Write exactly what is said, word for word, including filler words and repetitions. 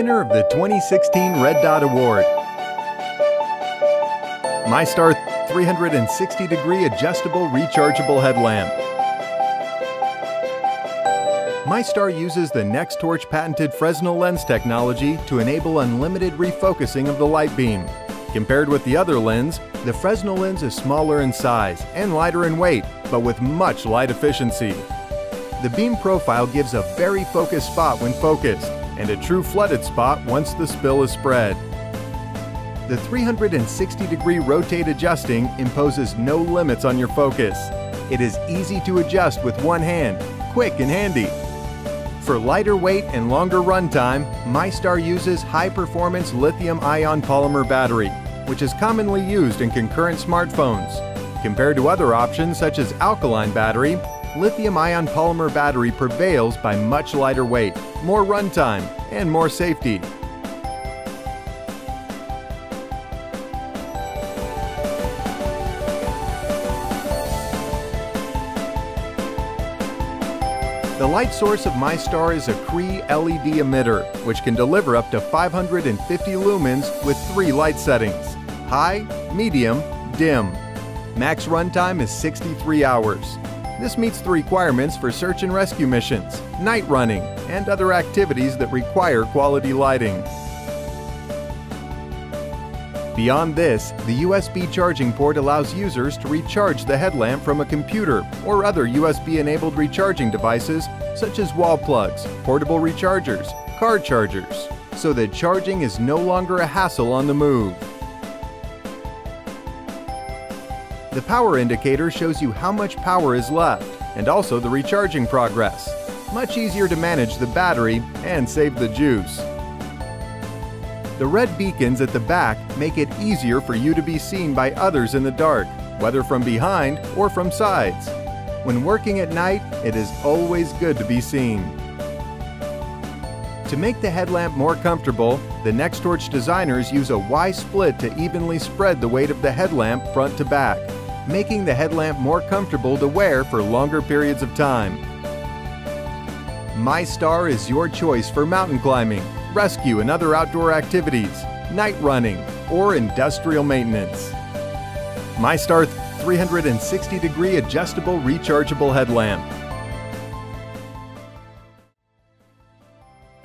winner of the twenty sixteen Red Dot Award. MyStar three hundred sixty degree Adjustable Rechargeable Headlamp. MyStar uses the Nextorch patented Fresnel lens technology to enable unlimited refocusing of the light beam. Compared with the other lens, the Fresnel lens is smaller in size and lighter in weight, but with much light efficiency. The beam profile gives a very focused spot when focused, and a true flooded spot once the spill is spread. The three hundred sixty degree rotate adjusting imposes no limits on your focus. It is easy to adjust with one hand, quick and handy. For lighter weight and longer runtime, MyStar uses high-performance lithium-ion polymer battery, which is commonly used in concurrent smartphones. Compared to other options such as alkaline battery, lithium-ion polymer battery prevails by much lighter weight, more runtime, and more safety. The light source of MyStar is a Cree L E D emitter, which can deliver up to five hundred fifty lumens with three light settings: high, medium, dim. Max runtime is sixty-three hours. This meets the requirements for search and rescue missions, night running, and other activities that require quality lighting. Beyond this, the U S B charging port allows users to recharge the headlamp from a computer or other U S B-enabled recharging devices such as wall plugs, portable rechargers, car chargers, so that charging is no longer a hassle on the move. The power indicator shows you how much power is left and also the recharging progress. Much easier to manage the battery and save the juice. The red beacons at the back make it easier for you to be seen by others in the dark, whether from behind or from sides. When working at night, it is always good to be seen. To make the headlamp more comfortable, the Nextorch designers use a Y-split to evenly spread the weight of the headlamp front to back, making the headlamp more comfortable to wear for longer periods of time. MyStar is your choice for mountain climbing, rescue and other outdoor activities, night running, or industrial maintenance. MyStar three hundred sixty degree Adjustable Rechargeable Headlamp.